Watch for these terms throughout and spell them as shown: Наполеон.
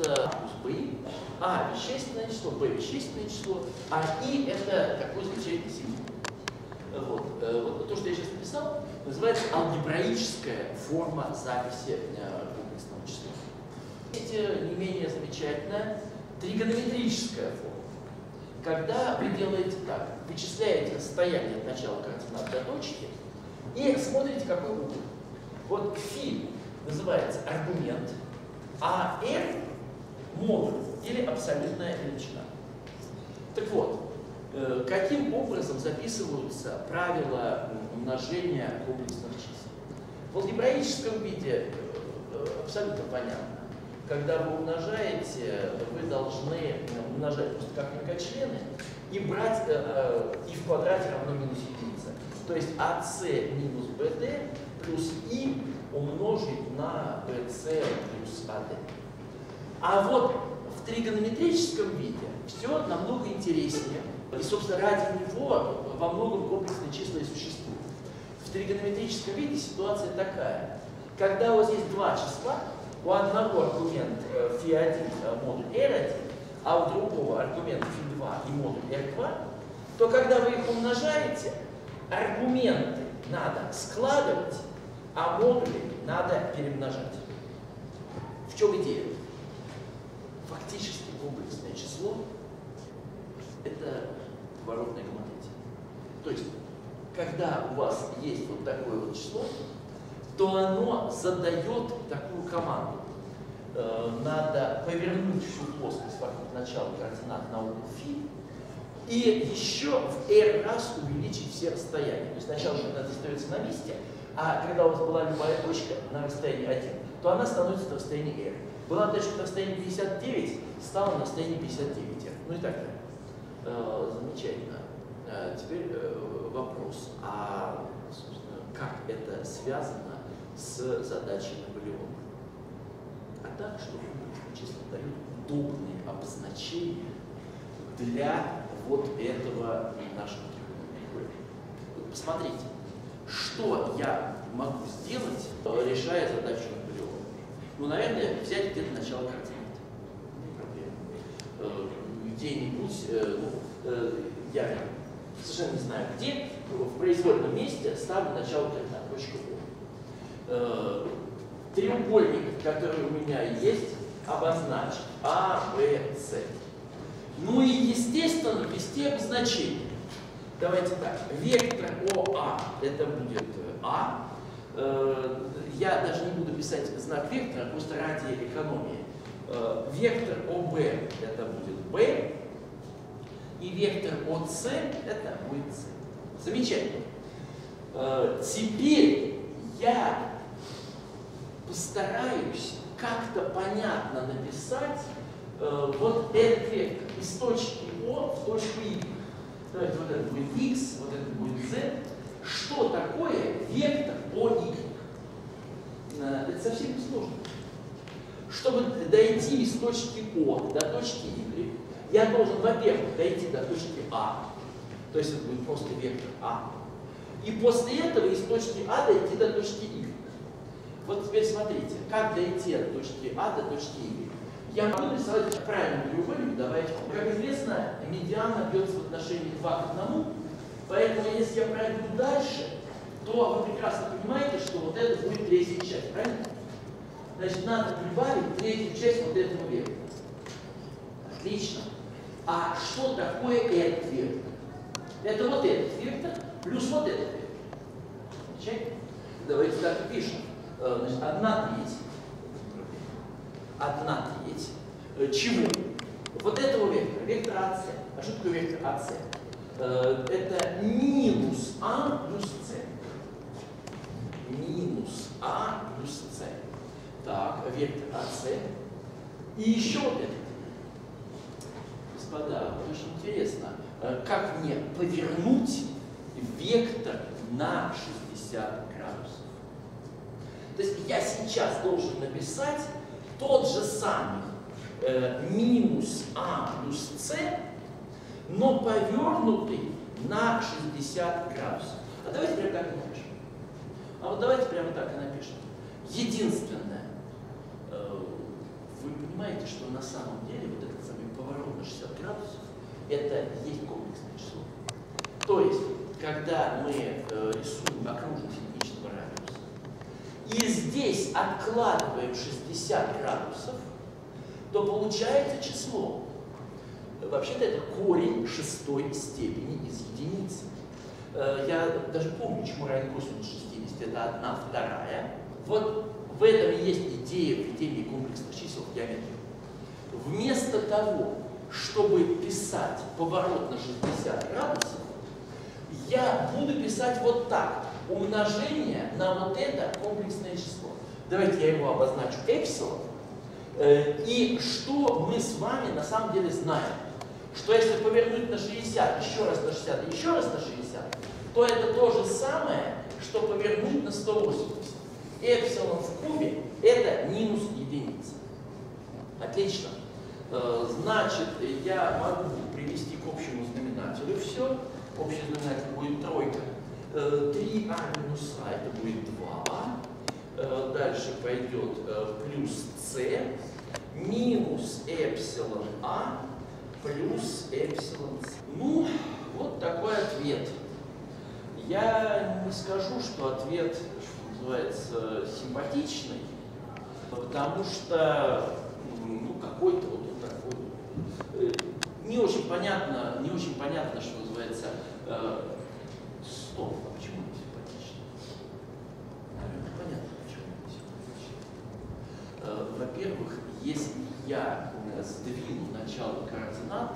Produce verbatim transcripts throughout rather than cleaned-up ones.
это плюс b, а вещественное число, b вещественное число, а и это такой замечательный символ. Вот. Вот то, что я сейчас написал, называется алгебраическая форма записи комплексного числа. Эти не менее замечательная тригонометрическая форма. Когда вы делаете так, вычисляете расстояние от начала координат до точки и смотрите, какой угол. Вот φ называется аргумент, а r модуль или абсолютная величина. Так вот, каким образом записываются правила умножения комплексных чисел? В алгебраическом виде абсолютно понятно. Когда вы умножаете, вы должны умножать просто как многочлены и брать э, и в квадрате равно минус единице. То есть АС минус БД плюс И умножить на БС плюс АД. А вот в тригонометрическом виде все намного интереснее. И, собственно, ради него во многом комплексные числа и существуют. В тригонометрическом виде ситуация такая. Когда у вас есть два числа, у одного аргумент φ1 модуль эр один, а у другого аргумент φ2 и модуль эр два, то когда вы их умножаете, аргументы надо складывать, а модули надо перемножать. В чем идея? Фактически комплексное число – это поворотная геометрия. То есть, когда у вас есть вот такое вот число, то оно задает такую команду. Надо повернуть всю плоскость вокруг начала координат на угол φ и еще в r раз увеличить все расстояния. То есть сначала координаты остается на месте, а когда у вас была любая точка на расстоянии один, то она становится на расстоянии r. Была точка на расстоянии пятьдесят девять, стала на расстоянии пятьдесят девять эр. Ну и так далее. Замечательно. Теперь вопрос, а собственно, как это связано с задачей Наполеона. А так, что комплексные числа дают удобные обозначения для вот этого нашего треугольника. Вот посмотрите, что я могу сделать, решая задачу Наполеона. Ну, наверное, взять где-то начало координат. Где-нибудь, ну, я совершенно не знаю где, в произвольном месте ставлю начало координат, точку О. Треугольник, который у меня есть, обозначен А, Б, С. Ну и, естественно, ввести обозначение. Давайте так. Вектор ОА это будет А. Я даже не буду писать знак вектора, просто ради экономии. Вектор ОБ это будет Б. И вектор ОС это будет С. Замечательно. Теперь я постараюсь как-то понятно написать э, вот этот вектор из точки О в точку И. Давайте вот это будет X, вот это будет Z. Что такое вектор О И? Э, это совсем не сложно. Чтобы дойти из точки О до точки Y, я должен, во-первых, дойти до точки А. То есть это будет просто вектор А. И после этого из точки А дойти до точки Y. Вот теперь смотрите, как дойти от точки А до точки Y. Я могу нарисовать правильный треугольник, давайте. Как известно, медиана бьется в отношении два к одному, поэтому если я пройду дальше, то вы прекрасно понимаете, что вот это будет третья часть, правильно? Значит, надо прибавить третью часть вот этого вектора. Отлично. А что такое этот вектор? Это вот этот вектор плюс вот этот вектор. Замечательно? Давайте так и пишем. Значит, одна треть. Одна треть. Чего? Вот этого вектора. Вектор АС. А что такое вектор АС? Это минус А плюс С. Минус А плюс С. Так, вектор АС. И еще вот этот. Господа, очень интересно, как мне повернуть вектор на шестьдесят градусов. То есть я сейчас должен написать тот же самый э, минус А плюс С, но повернутый на шестьдесят градусов. А давайте прямо так и напишем. А вот давайте прямо так и напишем. Единственное, э, вы понимаете, понимаете, что на самом деле вот этот самый поворот на шестьдесят градусов это и есть комплексное число. То есть, когда мы э, рисуем окружность единичного радиуса и здесь откладываем шестьдесят градусов, то получается число. Вообще-то это корень шестой степени из единицы. Э, я даже помню, чему равен косинус шестидесяти, это одна вторая. Вот в этом и есть идея введения комплексных чисел в геометрию. Вместо того, чтобы писать поворот на шестьдесят градусов, я буду писать вот так. Умножение на вот это комплексное число. Давайте я его обозначу эпсилон. И что мы с вами на самом деле знаем? Что если повернуть на шестьдесят, еще раз на шестьдесят, еще раз на шестьдесят, то это то же самое, что повернуть на сто восемьдесят. Эпсилон в кубе это минус единица. Отлично. Значит, я могу привести к общему знаменателю все. Общий знаменатель будет тройка. три а минус а это будет два а. Дальше пойдет плюс c минус эпсилон а плюс эпсилон c. Ну, вот такой ответ. Я не скажу, что ответ, что называется, симпатичный, потому что ну, какой-то вот такой. Не очень понятно, не очень понятно, что называется, э, стоп, а почему не симпатично? Наверное, понятно, почему не симпатично. Э, Во-первых, если я сдвину начало координат,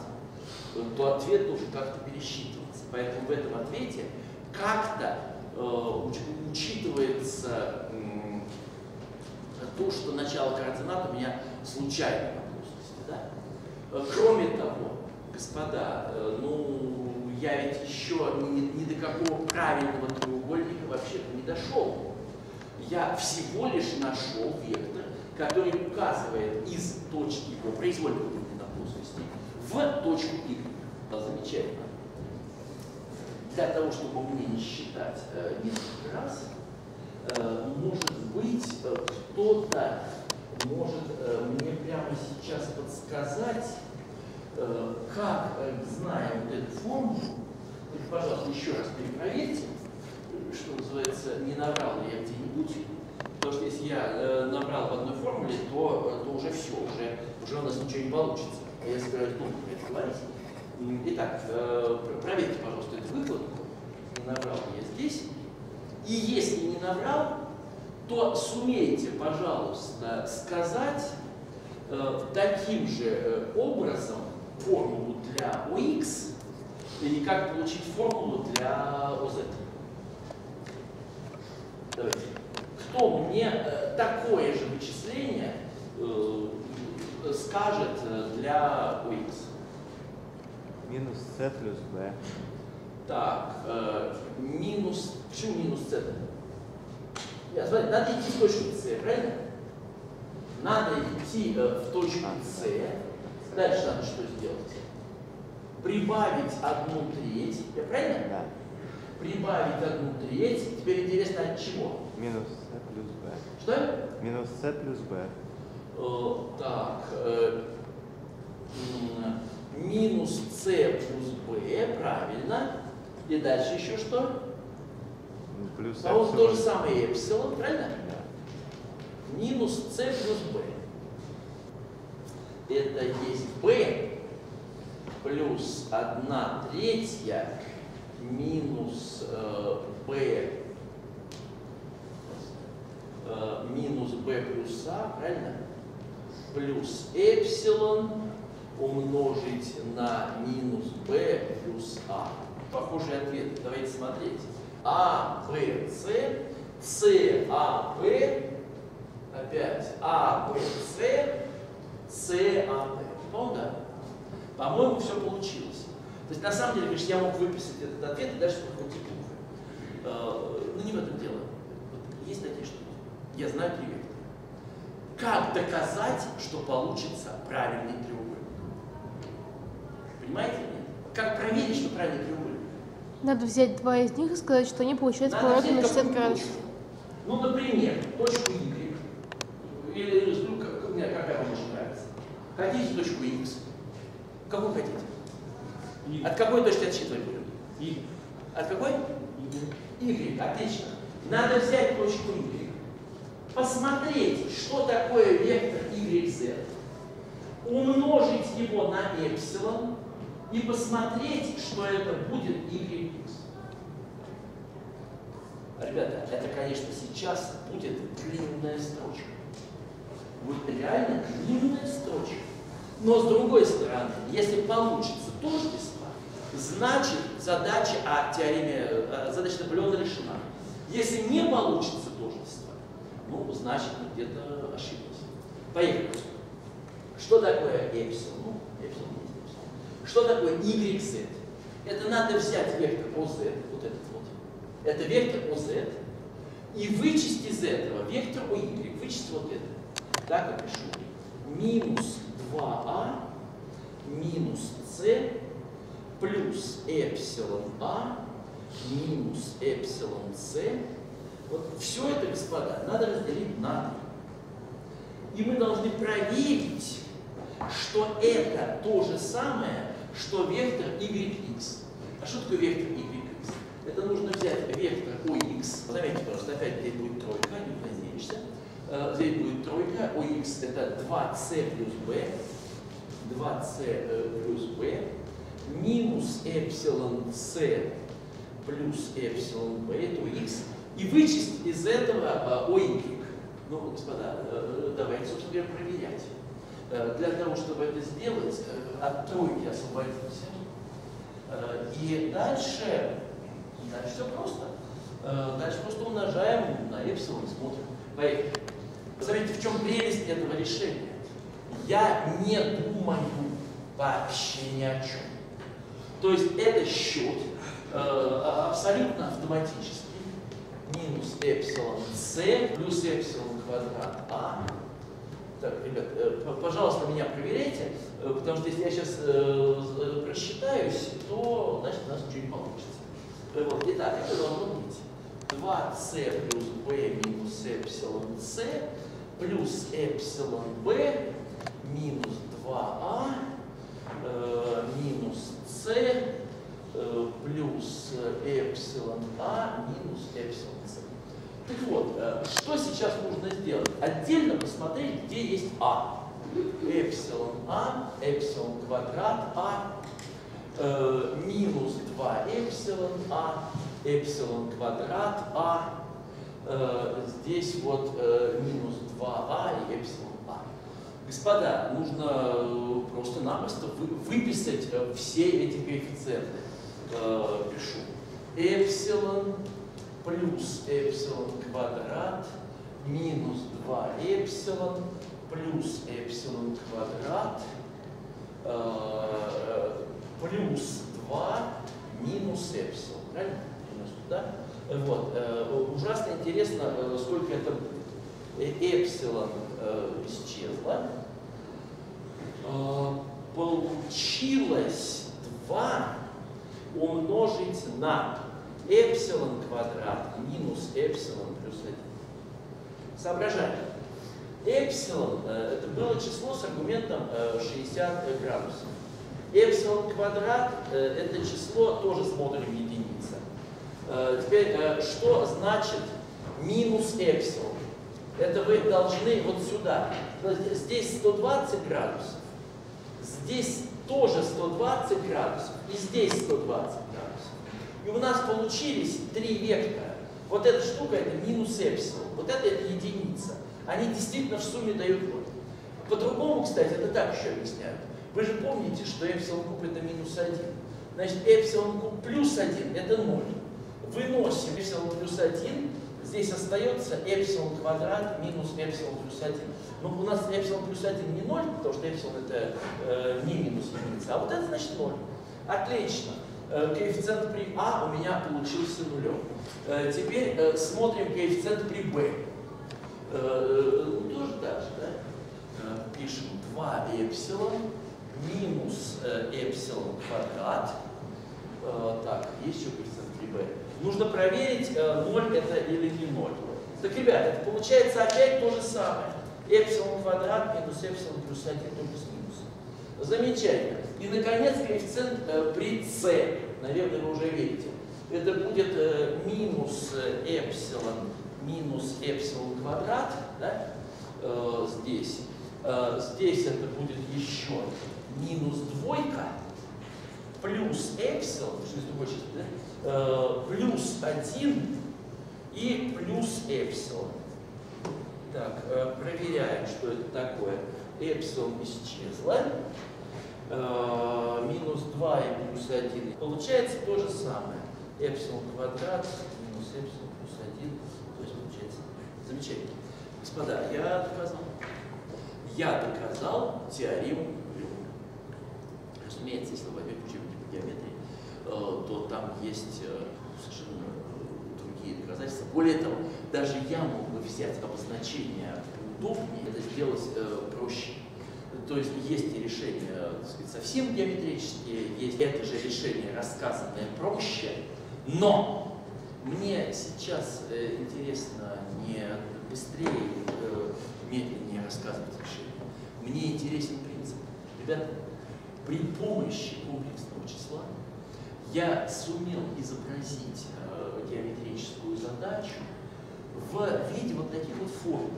то ответ должен как-то пересчитываться. Поэтому в этом ответе как-то э, учитывается э, то, что начало координат у меня случайно на да? Кроме того, господа, ну, я ведь еще ни, ни до какого правильного треугольника вообще-то не дошел. Я всего лишь нашел вектор, который указывает из точки его произвольной на плоскости в точку y. Замечательно. Для того, чтобы мне не считать э, несколько раз, э, может быть, э, кто-то может э, мне прямо сейчас подсказать, как, зная вот эту формулу, пожалуйста, еще раз перепроверьте, что называется, не набрал ли я где-нибудь, потому что если я набрал в одной формуле, то, то уже все, уже, уже у нас ничего не получится. Я собираюсь долго это говорить. Итак, проверьте, пожалуйста, эту выкладку, не набрал ли я здесь. И если не набрал, то сумейте, пожалуйста, сказать таким же образом, формулу для ОХ или как получить формулу для ОЗ. Давайте. Кто мне такое же вычисление э, скажет для ОХ? Минус С плюс Б. Так, э, минус... Почему минус С? Я, смотри, надо идти в точку С, правильно? Надо идти э, в точку С. Дальше надо что сделать? Прибавить одну треть. Я правильно? Да. Прибавить одну треть. Теперь интересно от чего? Минус С плюс Б. Что? Минус С плюс Б. Э, так. Э, минус С плюс Б. Правильно. И дальше еще что? Ну, плюс а вот то же самое эпсилон. Правильно? Да. Минус С плюс Б. Это есть b плюс одна третья минус э, b э, минус b плюс a, правильно? Плюс эпсилон умножить на минус b плюс a. Похожий ответ. Давайте смотреть. a, b, c, c, a, b, опять a, b, c, САД. Ну да. По-моему, все получилось. То есть, на самом деле, конечно, я мог выписать этот ответ и дальше подходить к плохо. Но не в этом дело. Вот есть такие штуки. Я знаю три вектора. Как доказать, что получится правильный треугольник? Понимаете? Как проверить, что правильный треугольник? Надо взять два из них и сказать, что они получаются поворот на шестьдесят градусов. Ну, например, точку Y. Или, ну, как, какая вам больше нравится? Хотите точку Х? Какую хотите? Y. От какой точки отсчитывать будем? Y. От какой? Y. Y. Отлично. Надо взять точку Y. Посмотреть, что такое вектор yz. Умножить его на эпсилон. И посмотреть, что это будет y. Ребята, это, конечно, сейчас будет длинная строчка. Вот реально длинная строчка. Но с другой стороны, если получится тождество, значит задача о теореме, задача Наполеона решена. Если не получится тождество, ну, значит, мы где-то ошиблись. Поехали. Что такое эпсилон? Ну, эпсилон есть эпсилон. Что такое yz? Это надо взять вектор оз, вот этот вот. Это вектор оз. И вычесть из этого вектор оy. Вычесть вот это. Так я пишу. Минус два а минус c плюс эпсилон а минус эпсилон c. Вот все это, господа, надо разделить на три. И мы должны проверить, что это то же самое, что вектор yx. А что такое вектор yx? Это нужно взять вектор ox. Заметьте, просто опять здесь будет тройка, не надеешься. Здесь будет тройка, ox это два c плюс b, два c плюс b, минус эпсилон c плюс эпсилон b, это ox, и вычесть из этого oy. Ну, господа, давайте, собственно говоря, проверять. Для того, чтобы это сделать, от тройки освободимся. И дальше, дальше все просто. Дальше просто умножаем на эпсилон и смотрим. Поехали. Посмотрите, в чем прелесть этого решения. Я не думаю вообще ни о чем. То есть это счет э, абсолютно автоматический. Минус эпсилон с плюс эпсилон квадрат а. Так, ребят, э, пожалуйста, меня проверяйте, э, потому что если я сейчас э, просчитаюсь, то значит у нас ничего не получится. Э, вот. Итак, это должно быть два c плюс b минус эпсилон c плюс эпсилон b минус два а э, минус c э, плюс эпсилон а минус эпсилон c. Так вот, э, что сейчас нужно сделать? Отдельно посмотреть, где есть а. Эпсилон а, эпсилон квадрат а, э, минус два эпсилон а, эпсилон квадрат а, э, здесь вот э, минус два а и эпсилон а. Господа, нужно просто-напросто вы, выписать все эти коэффициенты. Э, пишу. Эпсилон плюс эпсилон квадрат минус два эпсилон плюс эпсилон квадрат э, плюс два минус эпсилон. Правильно? Да? Вот. Э, ужасно интересно, э, сколько это эпсилон э, исчезло. Э, получилось два умножить на эпсилон квадрат минус эпсилон плюс один. Соображаем. Эпсилон э, это было число с аргументом э, шестьдесят градусов. Эпсилон квадрат э, это число тоже с модулем единицы. Теперь, что значит минус эпсилон? Это вы должны вот сюда. Здесь сто двадцать градусов, здесь тоже сто двадцать градусов и здесь сто двадцать градусов. И у нас получились три вектора. Вот эта штука это минус эпсилон, вот это это единица. Они действительно в сумме дают ноль. По-другому, кстати, это так еще объясняют. Вы же помните, что эпсилон куб это минус один. Значит, эпсилон куб плюс один это ноль. Выносим эпсилон плюс один, здесь остается эпсилон квадрат минус эпсилон плюс один. Но у нас эпсилон плюс один не ноль, потому что эпсилон это э, не минус единица, а вот это значит ноль. Отлично. Э, коэффициент при а у меня получился нулем. Э, теперь э, смотрим коэффициент при b. Э, ну, тоже так же, да? Э, пишем два эпсилон минус э, эпсилон квадрат. Э, так, есть еще коэффициент при b. Нужно проверить, ноль это или не ноль. Так, ребята, это получается опять то же самое. Эпсилон квадрат минус эпсилон плюс один, то плюс минус. Замечательно. И, наконец, коэффициент э, при c. Наверное, вы уже видите. Это будет э, минус эпсилон минус эпсилон квадрат. Да? Э, здесь. Э, здесь это будет еще минус двойка плюс эпсилон, да? э, плюс один и плюс эпсилон. Так, э, проверяем, что это такое. Эпсилон исчезла. Э, минус два и плюс один. Получается то же самое. Эпсилон квадрат минус эпсилон плюс один. То есть получается. Замечательно. Господа, я доказал. Я доказал теорему Блюма. Разумеется, если вы опять учебники по геометрии, э, то там есть э, совершенно другие доказательства. Более того, даже я мог бы взять обозначение удобнее, это сделать э, проще. То есть есть решения, так сказать, совсем геометрические, есть это же решение, рассказанное проще, но мне сейчас э, интересно не быстрее, э, медленнее рассказывать решение. Мне интересен принцип. Ребята, при помощи комплексного числа я сумел изобразить э, геометрическую задачу в виде вот таких вот форм.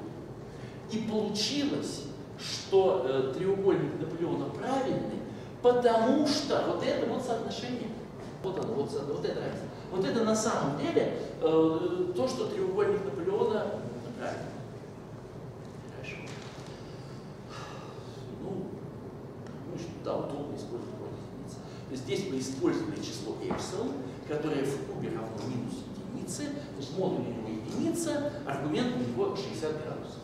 И получилось, что э, треугольник Наполеона правильный, потому что вот это вот соотношение, вот оно, вот, вот это разница. Вот это на самом деле э, то, что треугольник Наполеона правильный. Хорошо. Ну, ну да, удобно использовать единицы. Здесь мы использовали число эпсилон, которое в кубе равно минус единице, модуль у него единица, аргумент у него шестьдесят градусов.